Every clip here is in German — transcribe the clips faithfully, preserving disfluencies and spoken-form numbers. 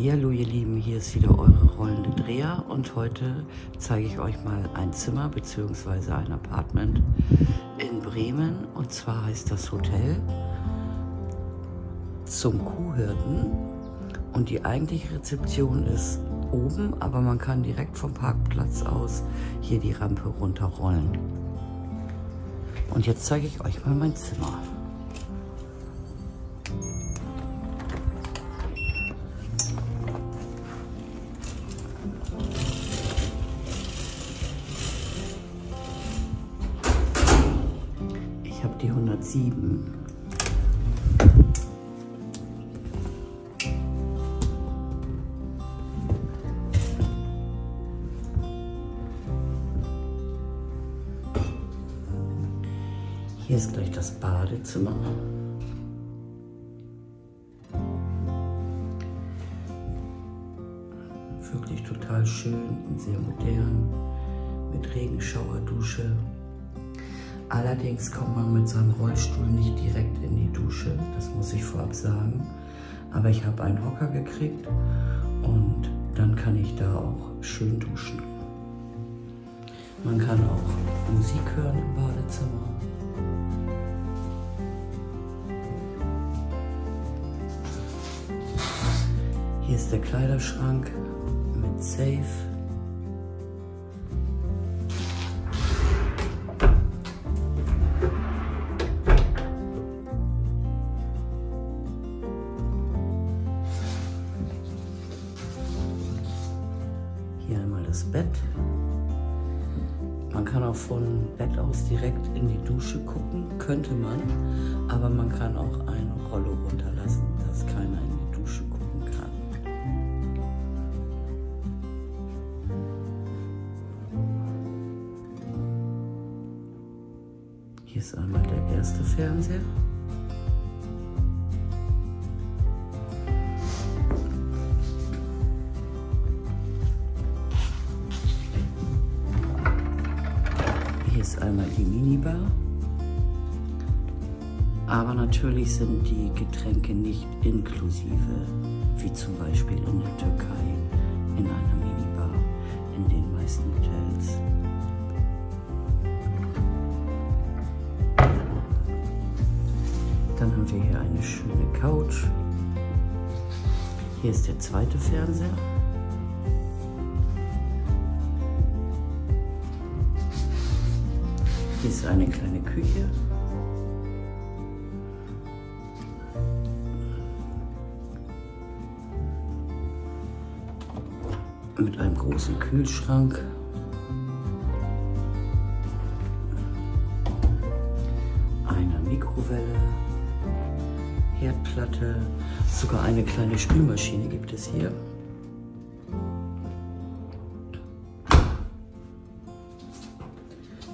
Hallihallo ihr Lieben, hier ist wieder eure rollende Dreher und heute zeige ich euch mal ein Zimmer bzw. ein Apartment in Bremen, und zwar heißt das Hotel zum Kuhhirten und die eigentliche Rezeption ist oben, aber man kann direkt vom Parkplatz aus hier die Rampe runterrollen. Und jetzt zeige ich euch mal mein Zimmer. Ich habe die hundertsieben. Hier ist gleich das Badezimmer. Wirklich total schön und sehr modern mit Regenschauerdusche. Allerdings kommt man mit seinem Rollstuhl nicht direkt in die Dusche, das muss ich vorab sagen. Aber ich habe einen Hocker gekriegt und dann kann ich da auch schön duschen. Man kann auch Musik hören im Badezimmer. Hier ist der Kleiderschrank mit Safe. Das Bett. Man kann auch von Bett aus direkt in die Dusche gucken, könnte man, aber man kann auch einen Rollo runterlassen, dass keiner in die Dusche gucken kann. Hier ist einmal der erste Fernseher. Hier ist einmal die Minibar, aber natürlich sind die Getränke nicht inklusive, wie zum Beispiel in der Türkei in einer Minibar in den meisten Hotels. Dann haben wir hier eine schöne Couch. Hier ist der zweite Fernseher. Hier ist eine kleine Küche. Mit einem großen Kühlschrank. Einer Mikrowelle. Herdplatte. Sogar eine kleine Spülmaschine gibt es hier.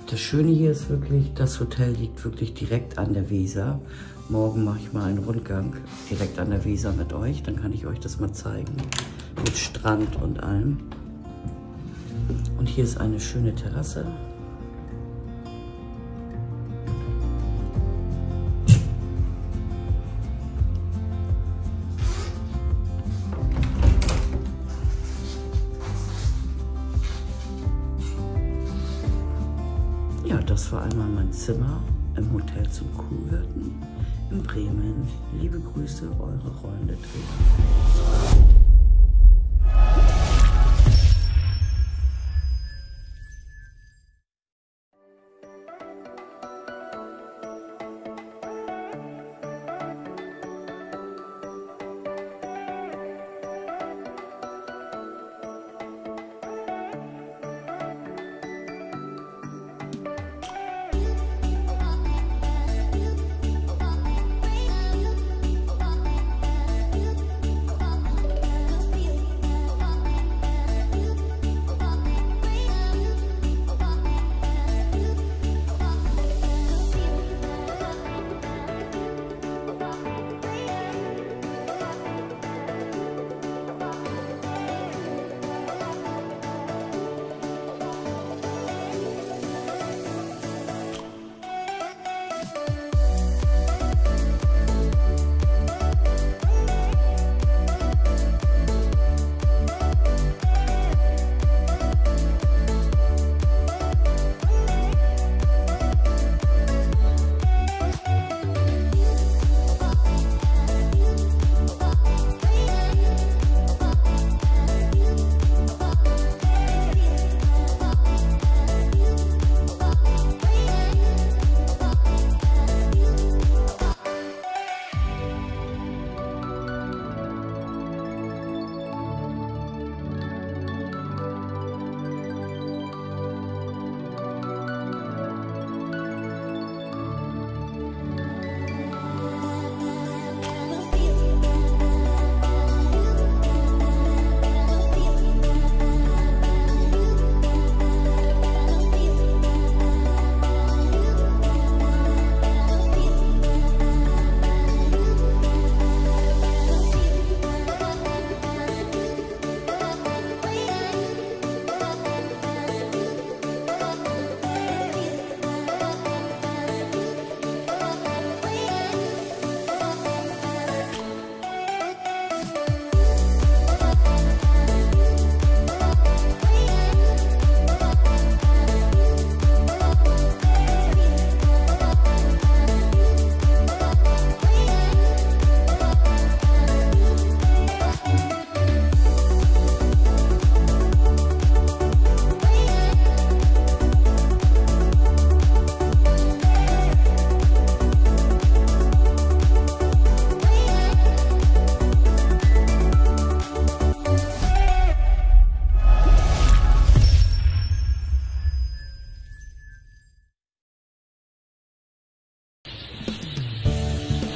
Das Schöne hier ist wirklich, das Hotel liegt wirklich direkt an der Weser. Morgen mache ich mal einen Rundgang direkt an der Weser mit euch, dann kann ich euch das mal zeigen. Mit Strand und allem. Und hier ist eine schöne Terrasse. Ja, das war einmal mein Zimmer im Hotel zum Kuhhirten in Bremen. Liebe Grüße, eure rollende Dreher.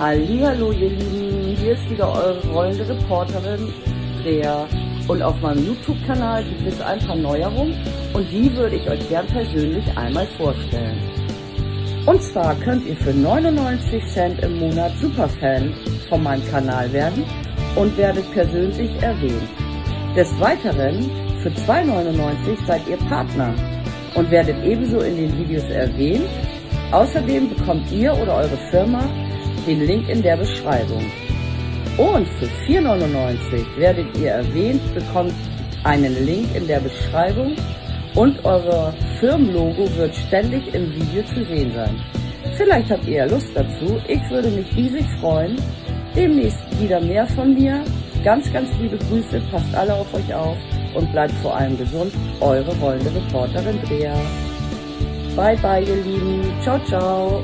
Hallihallo ihr Lieben, hier ist wieder eure rollende Reporterin Andrea und auf meinem YouTube-Kanal gibt es ein paar Neuerungen und die würde ich euch gern persönlich einmal vorstellen. Und zwar könnt ihr für neunundneunzig Cent im Monat Superfan von meinem Kanal werden und werdet persönlich erwähnt. Des Weiteren für zwei neunundneunzig seid ihr Partner und werdet ebenso in den Videos erwähnt. Außerdem bekommt ihr oder eure Firma den Link in der Beschreibung. Und für vier neunundneunzig werdet ihr erwähnt, bekommt einen Link in der Beschreibung und euer Firmenlogo wird ständig im Video zu sehen sein. Vielleicht habt ihr Lust dazu. Ich würde mich riesig freuen. Demnächst wieder mehr von mir. Ganz, ganz liebe Grüße. Passt alle auf euch auf und bleibt vor allem gesund. Eure rollende Reporterin Bea. Bye, bye, ihr Lieben. Ciao, ciao.